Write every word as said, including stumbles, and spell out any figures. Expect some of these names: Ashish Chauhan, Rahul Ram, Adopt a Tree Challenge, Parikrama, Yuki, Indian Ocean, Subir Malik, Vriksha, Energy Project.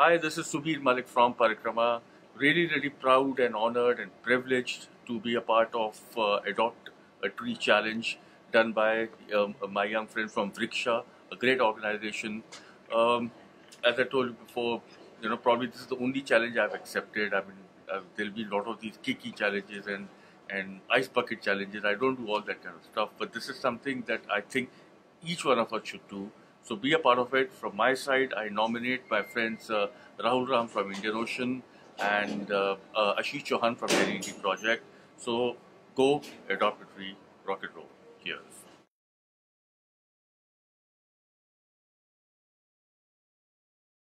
Hi, this is Subir Malik from Parikrama. Really, really proud and honored and privileged to be a part of uh, Adopt a Tree Challenge done by um, my young friend from Vriksha, a great organization. Um, as I told you before, you know, probably this is the only challenge I've accepted. I mean, uh, there'll be a lot of these kiki challenges and, and ice bucket challenges. I don't do all that kind of stuff, but this is something that I think each one of us should do. So be a part of it. From my side, I nominate my friends uh, Rahul Ram from Indian Ocean and uh, uh, Ashish Chauhan from Energy Project. So go, adopt a tree, rock and roll. Cheers.